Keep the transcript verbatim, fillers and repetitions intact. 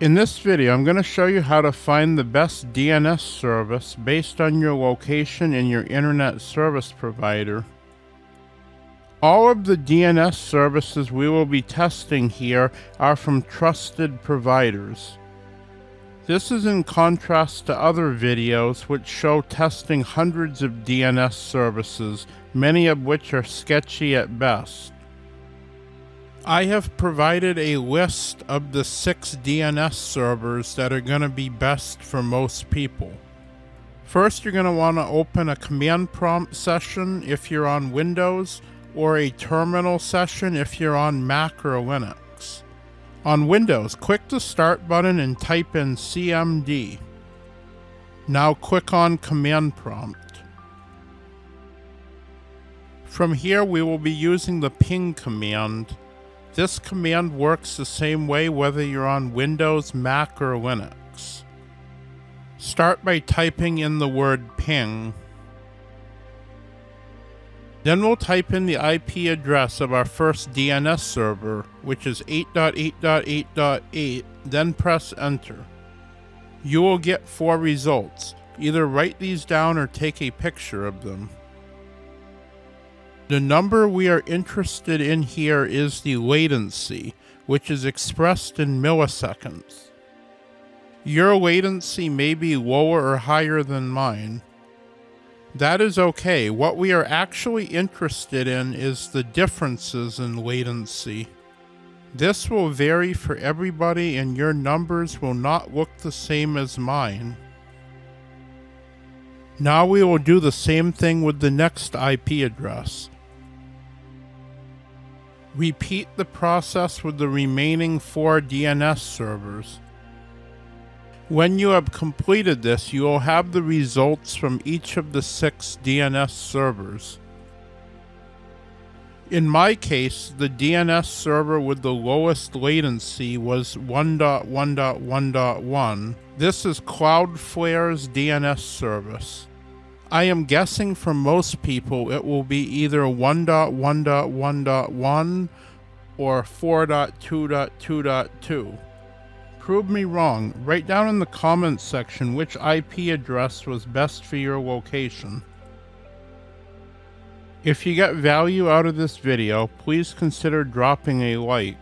In this video, I'm going to show you how to find the best D N S service based on your location and your internet service provider. All of the D N S services we will be testing here are from trusted providers. This is in contrast to other videos which show testing hundreds of D N S services, many of which are sketchy at best. I have provided a list of the six D N S servers that are going to be best for most people. First, you're going to want to open a command prompt session if you're on Windows, or a terminal session if you're on Mac or Linux. On Windows, click the Start button and type in C M D. Now click on Command Prompt. From here, we will be using the ping command. This command works the same way whether you're on Windows, Mac, or Linux. Start by typing in the word ping. Then we'll type in the I P address of our first D N S server, which is eight dot eight dot eight dot eight, then press enter. You will get four results. Either write these down or take a picture of them. The number we are interested in here is the latency, which is expressed in milliseconds. Your latency may be lower or higher than mine. That is okay. What we are actually interested in is the differences in latency. This will vary for everybody, and your numbers will not look the same as mine. Now we will do the same thing with the next I P address. Repeat the process with the remaining four D N S servers. When you have completed this, you will have the results from each of the six D N S servers. In my case, the D N S server with the lowest latency was one dot one dot one dot one. This is Cloudflare's D N S service. I am guessing for most people it will be either one dot one dot one dot one or four dot two dot two dot two. Prove me wrong. Write down in the comments section which I P address was best for your location. If you got value out of this video, please consider dropping a like.